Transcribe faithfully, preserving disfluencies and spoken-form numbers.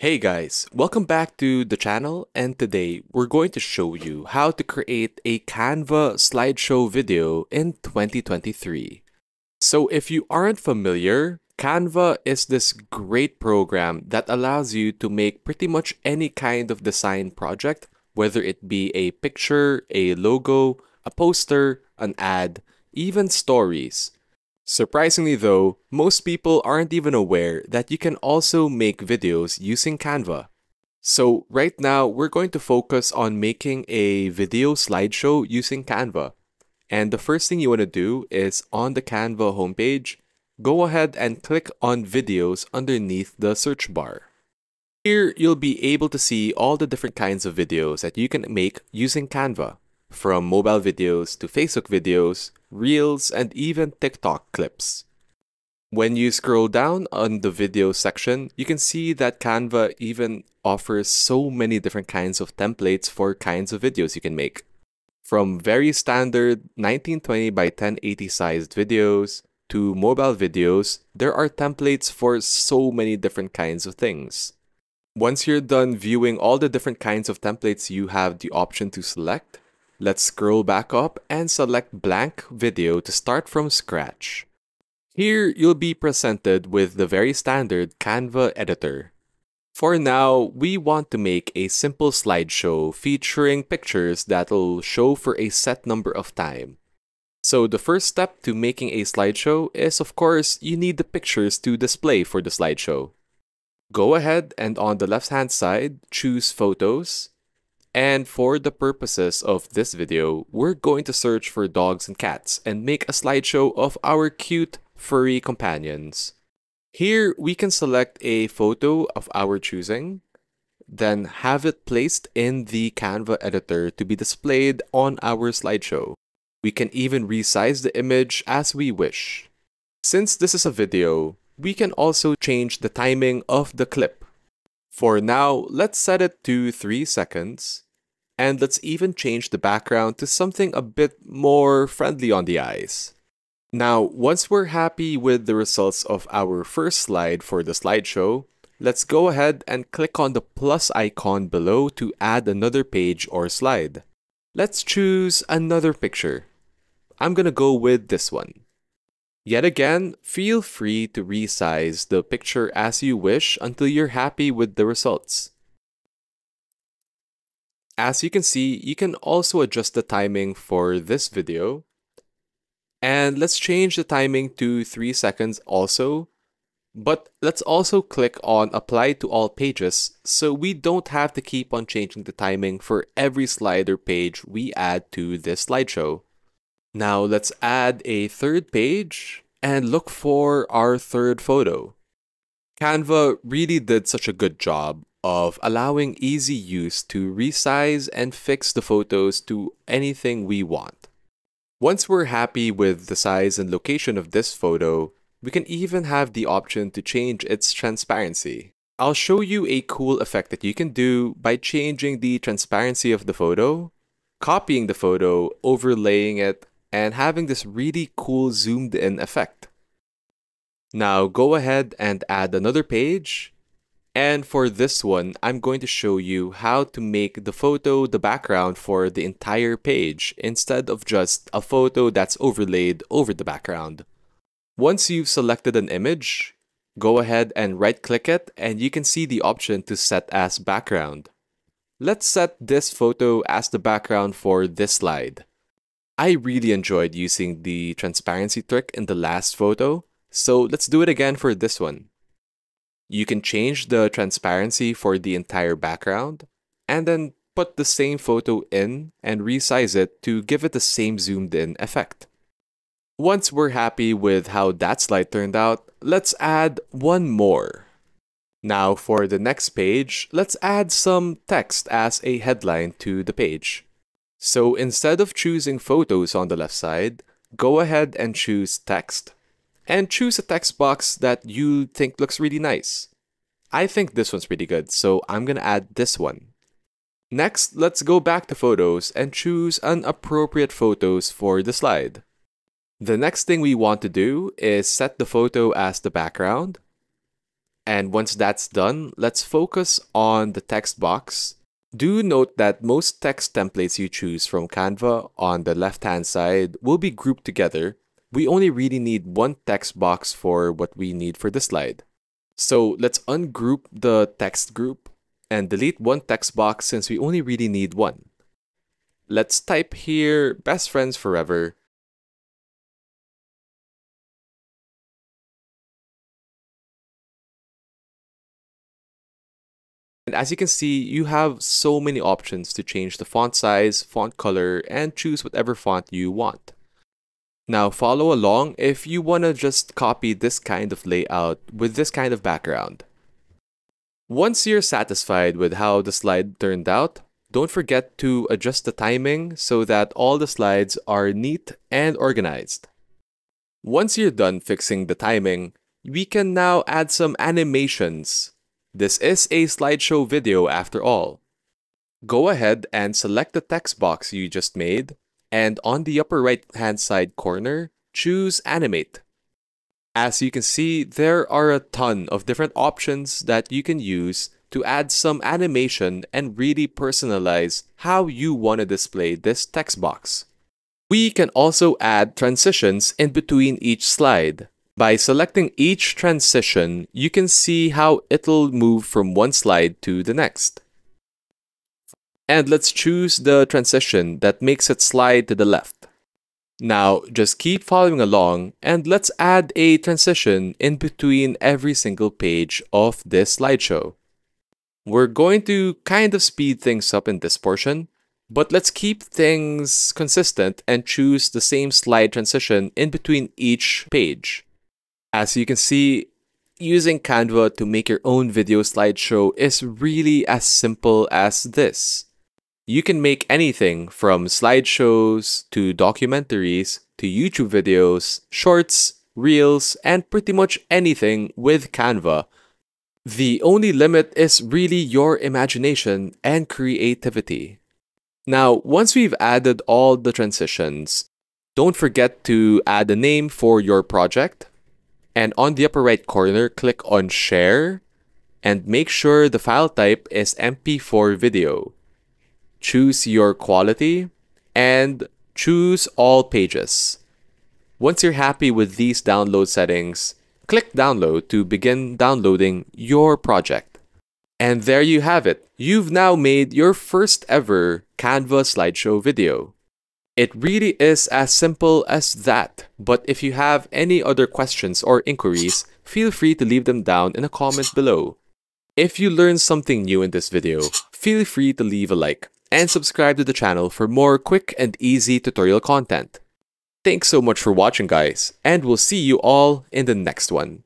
Hey guys, welcome back to the channel, and today we're going to show you how to create a Canva slideshow video in twenty twenty-three. So if you aren't familiar, Canva is this great program that allows you to make pretty much any kind of design project, whether it be a picture, a logo, a poster, an ad, even stories. Surprisingly though, most people aren't even aware that you can also make videos using Canva. So right now, we're going to focus on making a video slideshow using Canva. And the first thing you want to do is, on the Canva homepage, go ahead and click on videos underneath the search bar. Here, you'll be able to see all the different kinds of videos that you can make using Canva, from mobile videos to Facebook videos, Reels, and even TikTok clips. When you scroll down on the video section, you can see that Canva even offers so many different kinds of templates for kinds of videos you can make. From very standard nineteen twenty by ten eighty sized videos to mobile videos, there are templates for so many different kinds of things. Once you're done viewing all the different kinds of templates you have the option to select, let's scroll back up and select blank video to start from scratch. Here, you'll be presented with the very standard Canva editor. For now, we want to make a simple slideshow featuring pictures that'll show for a set number of time. So the first step to making a slideshow is, of course, you need the pictures to display for the slideshow. Go ahead and on the left-hand side, choose Photos. And for the purposes of this video, we're going to search for dogs and cats and make a slideshow of our cute furry companions. Here, we can select a photo of our choosing, then have it placed in the Canva editor to be displayed on our slideshow. We can even resize the image as we wish. Since this is a video, we can also change the timing of the clip. For now, let's set it to three seconds. And let's even change the background to something a bit more friendly on the eyes. Now, once we're happy with the results of our first slide for the slideshow, let's go ahead and click on the plus icon below to add another page or slide. Let's choose another picture. I'm gonna go with this one. Yet again, feel free to resize the picture as you wish until you're happy with the results. As you can see, you can also adjust the timing for this video. And let's change the timing to three seconds also. But let's also click on Apply to All Pages so we don't have to keep on changing the timing for every slide or page we add to this slideshow. Now let's add a third page and look for our third photo. Canva really did such a good job of allowing easy use to resize and fix the photos to anything we want. Once we're happy with the size and location of this photo, we can even have the option to change its transparency. I'll show you a cool effect that you can do by changing the transparency of the photo, copying the photo, overlaying it, and having this really cool zoomed in effect. Now go ahead and add another page. And for this one, I'm going to show you how to make the photo the background for the entire page instead of just a photo that's overlaid over the background. Once you've selected an image, go ahead and right-click it, and you can see the option to set as background. Let's set this photo as the background for this slide. I really enjoyed using the transparency trick in the last photo, so let's do it again for this one. You can change the transparency for the entire background and then put the same photo in and resize it to give it the same zoomed in effect. Once we're happy with how that slide turned out, let's add one more. Now for the next page, let's add some text as a headline to the page. So instead of choosing photos on the left side, go ahead and choose text. And choose a text box that you think looks really nice. I think this one's pretty good, so I'm gonna add this one. Next, let's go back to photos and choose an appropriate photos for the slide. The next thing we want to do is set the photo as the background. And once that's done, let's focus on the text box. Do note that most text templates you choose from Canva on the left-hand side will be grouped together. We only really need one text box for what we need for the slide. So let's ungroup the text group and delete one text box since we only really need one. Let's type here, best friends forever. And as you can see, you have so many options to change the font size, font color, and choose whatever font you want. Now follow along if you want to just copy this kind of layout with this kind of background. Once you're satisfied with how the slide turned out, don't forget to adjust the timing so that all the slides are neat and organized. Once you're done fixing the timing, we can now add some animations. This is a slideshow video after all. Go ahead and select the text box you just made, and on the upper right hand side corner, choose Animate. As you can see, there are a ton of different options that you can use to add some animation and really personalize how you want to display this text box. We can also add transitions in between each slide. By selecting each transition, you can see how it'll move from one slide to the next. And let's choose the transition that makes it slide to the left. Now, just keep following along and let's add a transition in between every single page of this slideshow. We're going to kind of speed things up in this portion, but let's keep things consistent and choose the same slide transition in between each page. As you can see, using Canva to make your own video slideshow is really as simple as this. You can make anything from slideshows to documentaries to YouTube videos, shorts, reels, and pretty much anything with Canva. The only limit is really your imagination and creativity. Now, once we've added all the transitions, don't forget to add a name for your project. And on the upper right corner, click on Share and make sure the file type is M P four video. Choose your quality and choose all pages. Once you're happy with these download settings, click Download to begin downloading your project. And there you have it. You've now made your first ever Canva slideshow video. It really is as simple as that, but if you have any other questions or inquiries, feel free to leave them down in a comment below. If you learned something new in this video, feel free to leave a like and subscribe to the channel for more quick and easy tutorial content. Thanks so much for watching, guys, and we'll see you all in the next one.